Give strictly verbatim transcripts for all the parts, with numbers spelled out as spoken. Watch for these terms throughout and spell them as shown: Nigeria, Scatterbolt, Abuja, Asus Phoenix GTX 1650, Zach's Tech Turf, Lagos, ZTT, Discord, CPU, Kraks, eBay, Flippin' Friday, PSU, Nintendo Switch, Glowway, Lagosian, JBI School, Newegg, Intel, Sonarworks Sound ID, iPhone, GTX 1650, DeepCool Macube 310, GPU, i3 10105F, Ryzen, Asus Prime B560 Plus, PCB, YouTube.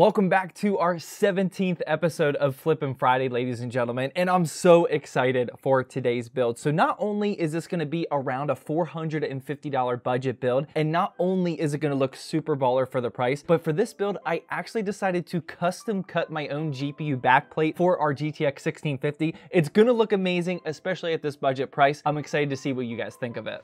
Welcome back to our seventeenth episode of Flippin' Friday, ladies and gentlemen, and I'm so excited for today's build. So not only is this gonna be around a four hundred fifty dollar budget build, and not only is it gonna look super baller for the price, but for this build, I actually decided to custom cut my own G P U backplate for our G T X sixteen fifty. It's gonna look amazing, especially at this budget price. I'm excited to see what you guys think of it.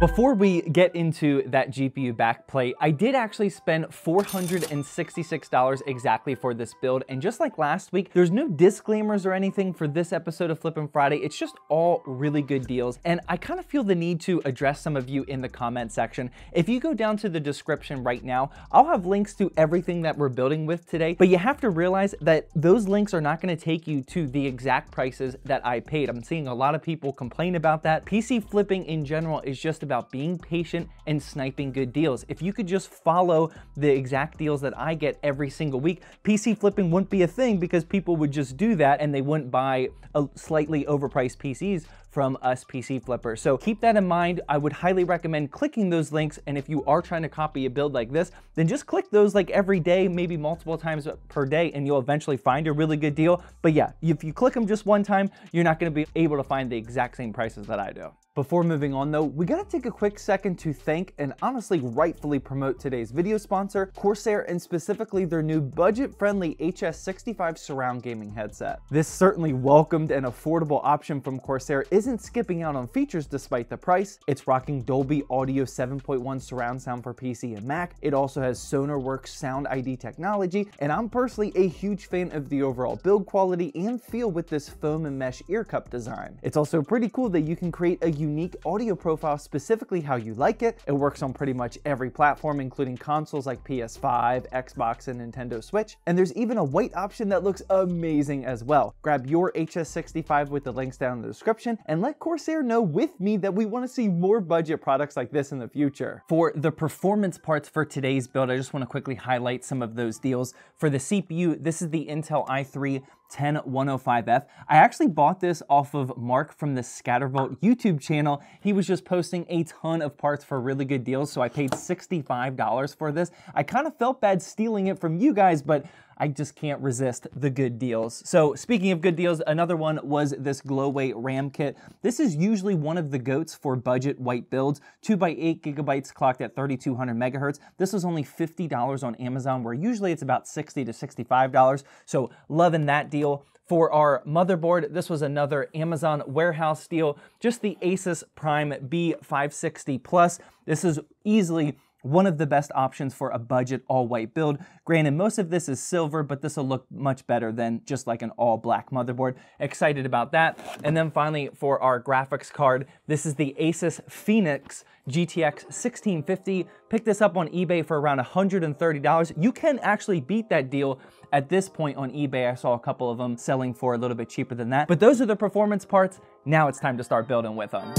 Before we get into that G P U backplate, I did actually spend four hundred sixty-six dollars exactly for this build. And just like last week, there's no disclaimers or anything for this episode of Flippin' Friday. It's just all really good deals. And I kind of feel the need to address some of you in the comment section. If you go down to the description right now, I'll have links to everything that we're building with today. But you have to realize that those links are not going to take you to the exact prices that I paid. I'm seeing a lot of people complain about that. P C flipping in general is just about being patient and sniping good deals. If you could just follow the exact deals that I get every single week, P C flipping wouldn't be a thing because people would just do that and they wouldn't buy a slightly overpriced P Cs from us P C flippers. So keep that in mind. I would highly recommend clicking those links. And if you are trying to copy a build like this, then just click those like every day, maybe multiple times per day, and you'll eventually find a really good deal. But yeah, if you click them just one time, you're not gonna be able to find the exact same prices that I do. Before moving on though, we gotta take a quick second to thank and honestly rightfully promote today's video sponsor, Corsair, and specifically their new budget-friendly H S sixty-five Surround gaming headset. This certainly welcomed and affordable option from Corsair isn't skipping out on features despite the price. It's rocking Dolby Audio seven point one surround sound for P C and Mac. It also has Sonarworks Sound I D technology, and I'm personally a huge fan of the overall build quality and feel with this foam and mesh ear cup design. It's also pretty cool that you can create a unique audio profile specifically how you like it. It works on pretty much every platform, including consoles like P S five, Xbox, and Nintendo Switch. And there's even a white option that looks amazing as well. Grab your H S sixty-five with the links down in the description and let Corsair know with me that we want to see more budget products like this in the future. For the performance parts for today's build, I just want to quickly highlight some of those deals. For the C P U, this is the Intel i three one oh one oh five F. I actually bought this off of Mark from the Scatterbolt YouTube channel. He was just posting a ton of parts for really good deals, so I paid sixty-five dollars for this. I kind of felt bad stealing it from you guys, but I just can't resist the good deals. So speaking of good deals, another one was this Glowway RAM kit. This is usually one of the goats for budget white builds, two by eight gigabytes clocked at thirty-two hundred megahertz. This was only fifty dollars on Amazon, where usually it's about sixty to sixty-five dollars. So loving that deal. For our motherboard, this was another Amazon warehouse deal, just the Asus Prime B five sixty Plus. This is easily one of the best options for a budget all-white build. Granted, most of this is silver, but this will look much better than just like an all-black motherboard. Excited about that. And then finally, for our graphics card, this is the Asus Phoenix G T X sixteen fifty. Pick this up on eBay for around one hundred thirty dollars. You can actually beat that deal at this point on eBay. I saw a couple of them selling for a little bit cheaper than that. But those are the performance parts. Now it's time to start building with them.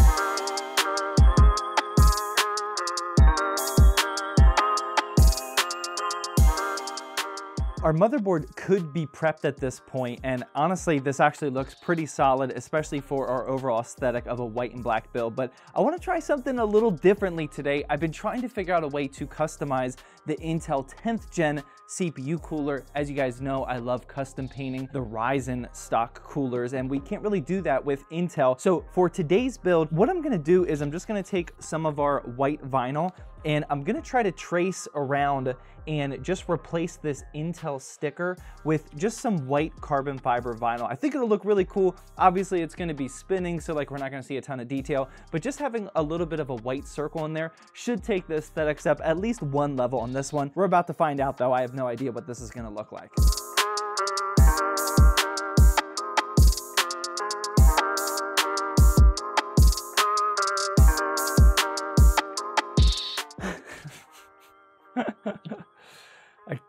Our motherboard could be prepped at this point, and honestly, this actually looks pretty solid, especially for our overall aesthetic of a white and black build, but I wanna try something a little differently today. I've been trying to figure out a way to customize the Intel tenth gen C P U cooler. As you guys know, I love custom painting the Ryzen stock coolers, and we can't really do that with Intel. So for today's build, what I'm gonna do is I'm just gonna take some of our white vinyl, and I'm gonna try to trace around and just replace this Intel sticker with just some white carbon fiber vinyl. I think it'll look really cool. Obviously it's gonna be spinning, so like we're not gonna see a ton of detail, but just having a little bit of a white circle in there should take the aesthetics up at least one level on this one. We're about to find out though. I have no idea what this is gonna look like. I,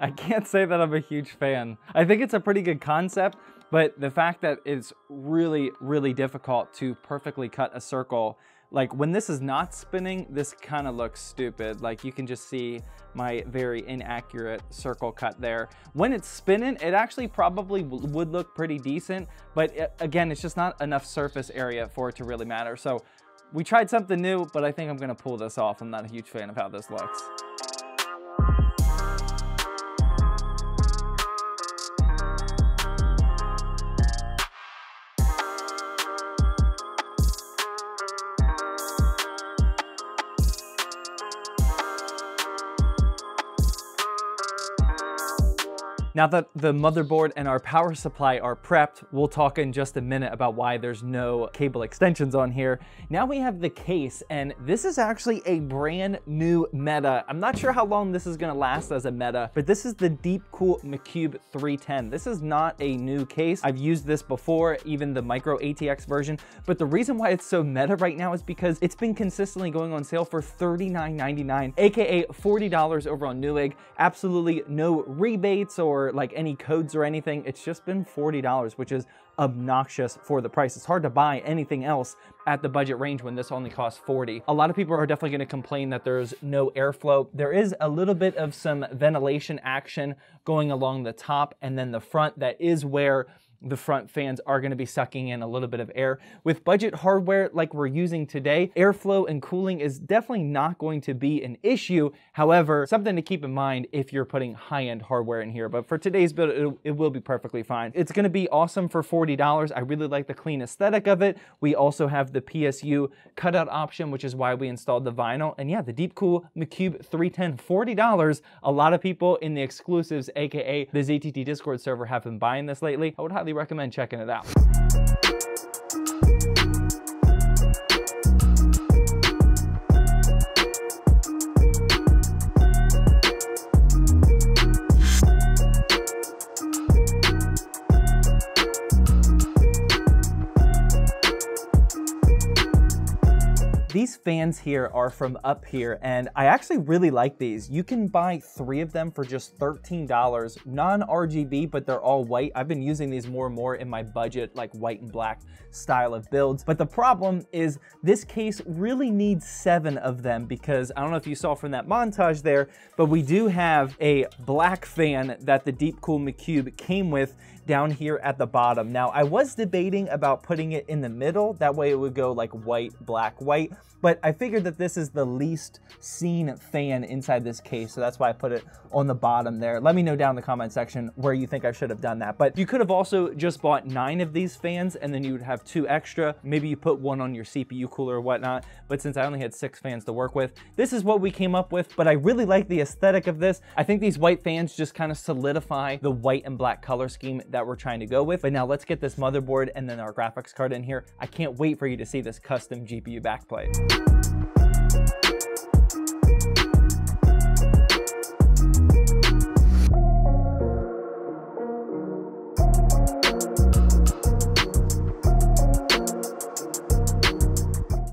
I can't say that I'm a huge fan. I think it's a pretty good concept, but the fact that it's really, really difficult to perfectly cut a circle Like when this is not spinning, this kind of looks stupid. Like you can just see my very inaccurate circle cut there. When it's spinning, it actually probably would look pretty decent, but it, again, it's just not enough surface area for it to really matter. So we tried something new, but I think I'm gonna pull this off. I'm not a huge fan of how this looks. Now that the motherboard and our power supply are prepped, we'll talk in just a minute about why there's no cable extensions on here. Now we have the case, and this is actually a brand new Meta. I'm not sure how long this is gonna last as a Meta, but this is the DeepCool Macube three ten. This is not a new case. I've used this before, even the micro A T X version, but the reason why it's so Meta right now is because it's been consistently going on sale for thirty-nine ninety-nine, aka forty dollars over on Newegg. Absolutely no rebates or Or like any codes or anything. It's just been forty dollars, which is obnoxious for the price. It's hard to buy anything else at the budget range when this only costs forty dollars. A lot of people are definitely gonna complain that there's no airflow. There is a little bit of some ventilation action going along the top and then the front. That is where the front fans are gonna be sucking in a little bit of air. With budget hardware like we're using today, airflow and cooling is definitely not going to be an issue. However, something to keep in mind if you're putting high-end hardware in here, but for today's build, it, it will be perfectly fine. It's gonna be awesome for forty dollars. I really like the clean aesthetic of it. We also have the P S U cutout option, which is why we installed the vinyl. And yeah, the DeepCool Macube three ten, forty dollars. A lot of people in the exclusives, A K A the Z T T Discord server, have been buying this lately. I would highly recommend checking it out. These fans here are from Up Here, and I actually really like these. You can buy three of them for just thirteen dollars, non-R G B, but they're all white. I've been using these more and more in my budget, like white and black style of builds. But the problem is this case really needs seven of them because I don't know if you saw from that montage there, but we do have a black fan that the DeepCool Macube came with down here at the bottom. Now, I was debating about putting it in the middle. That way it would go like white, black, white. But I figured that this is the least seen fan inside this case, so that's why I put it on the bottom there. Let me know down in the comment section where you think I should have done that. But you could have also just bought nine of these fans, and then you would have two extra. Maybe you put one on your C P U cooler or whatnot, but since I only had six fans to work with, this is what we came up with, but I really like the aesthetic of this. I think these white fans just kind of solidify the white and black color scheme that we're trying to go with. But now let's get this motherboard and then our graphics card in here. I can't wait for you to see this custom G P U backplate.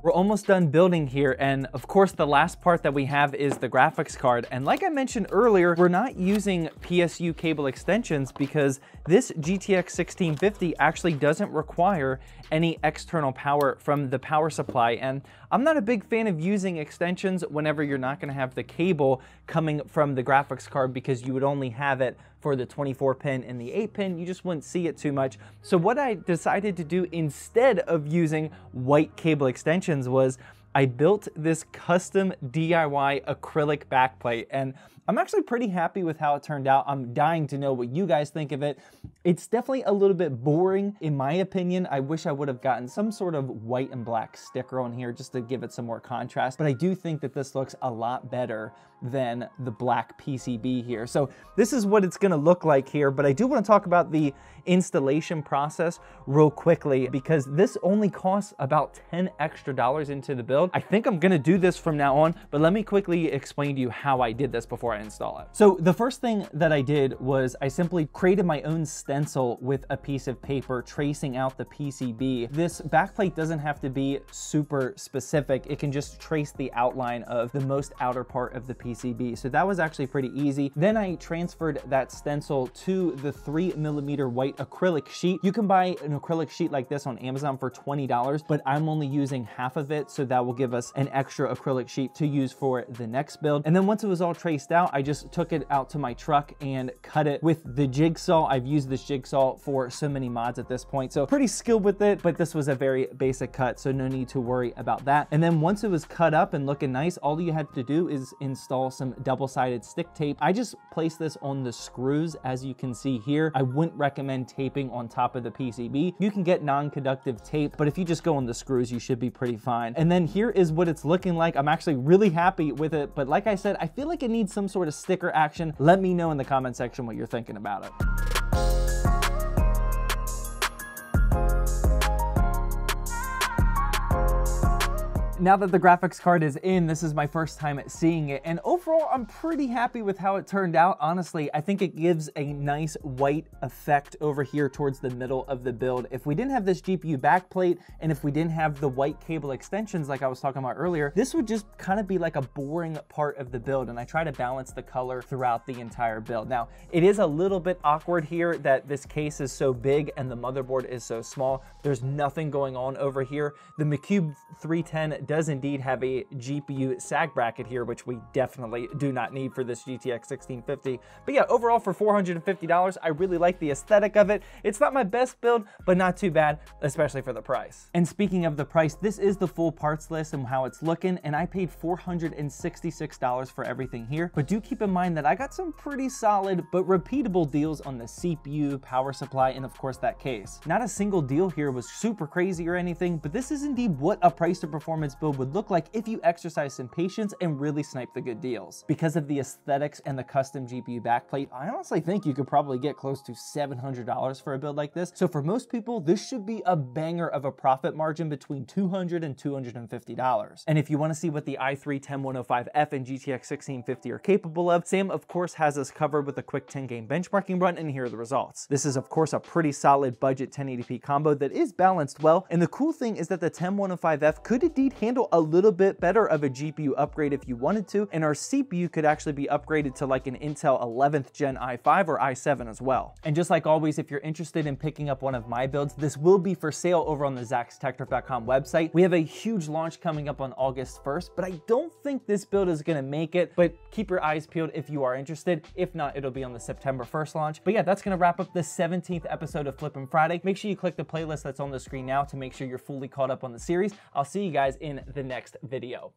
We're almost done building here, and of course the last part that we have is the graphics card. And like I mentioned earlier, we're not using P S U cable extensions because this G T X sixteen fifty actually doesn't require any external power from the power supply. And I'm not a big fan of using extensions whenever you're not gonna have the cable coming from the graphics card because you would only have it for the twenty-four pin and the eight pin, you just wouldn't see it too much. So what I decided to do instead of using white cable extensions was I built this custom D I Y acrylic backplate, and I'm actually pretty happy with how it turned out. I'm dying to know what you guys think of it. It's definitely a little bit boring, in my opinion. I wish I would have gotten some sort of white and black sticker on here just to give it some more contrast, but I do think that this looks a lot better than the black P C B here. So this is what it's gonna look like here, but I do wanna talk about the installation process real quickly because this only costs about ten extra dollars into the build. I think I'm gonna do this from now on, but let me quickly explain to you how I did this before I install it. So the first thing that I did was I simply created my own stencil with a piece of paper, tracing out the P C B. This backplate doesn't have to be super specific. It can just trace the outline of the most outer part of the P C B. So that was actually pretty easy. Then I transferred that stencil to the three millimeter white acrylic sheet. You can buy an acrylic sheet like this on Amazon for twenty dollars, but I'm only using half of it. So that will give us an extra acrylic sheet to use for the next build. And then once it was all traced out, I just took it out to my truck and cut it with the jigsaw. I've used this jigsaw for so many mods at this point, so pretty skilled with it, but this was a very basic cut, so no need to worry about that. And then once it was cut up and looking nice, all you had to do is install some double-sided stick tape. I just placed this on the screws, as you can see here. I wouldn't recommend taping on top of the P C B. You can get non-conductive tape, but if you just go on the screws, you should be pretty fine. And then here is what it's looking like. I'm actually really happy with it, but like I said, I feel like it needs some sort of sticker action. Let me know in the comment section what you're thinking about it. Now that the graphics card is in, this is my first time seeing it, and overall I'm pretty happy with how it turned out. Honestly, I think it gives a nice white effect over here towards the middle of the build. If we didn't have this G P U backplate, and if we didn't have the white cable extensions like I was talking about earlier, this would just kind of be like a boring part of the build, and I try to balance the color throughout the entire build. Now, it is a little bit awkward here that this case is so big and the motherboard is so small. There's nothing going on over here. The Macube three ten does indeed have a G P U sag bracket here, which we definitely do not need for this G T X sixteen fifty. But yeah, overall for four hundred fifty dollars, I really like the aesthetic of it. It's not my best build, but not too bad, especially for the price. And speaking of the price, this is the full parts list and how it's looking, and I paid four hundred sixty-six dollars for everything here. But do keep in mind that I got some pretty solid but repeatable deals on the C P U, power supply, and of course that case. Not a single deal here was super crazy or anything, but this is indeed what a price to performance build would look like if you exercise some patience and really snipe the good deals. Because of the aesthetics and the custom G P U backplate, I honestly think you could probably get close to seven hundred dollars for a build like this. So for most people, this should be a banger of a profit margin between two hundred dollars and two hundred fifty dollars. And if you want to see what the i three ten one oh five F and G T X sixteen fifty are capable of, Sam of course has us covered with a quick ten game benchmarking run, and here are the results. This is of course a pretty solid budget ten eighty p combo that is balanced well, and the cool thing is that the ten one oh five F could indeed handle a little bit better of a G P U upgrade if you wanted to, and our C P U could actually be upgraded to like an Intel eleventh gen i five or i seven as well. And just like always, if you're interested in picking up one of my builds, this will be for sale over on the zach stech turf dot com website. We have a huge launch coming up on August first, but I don't think this build is gonna make it, but keep your eyes peeled if you are interested. If not, it'll be on the September first launch. But yeah, that's gonna wrap up the seventeenth episode of Flippin' Friday. Make sure you click the playlist that's on the screen now to make sure you're fully caught up on the series. I'll see you guys in the next video.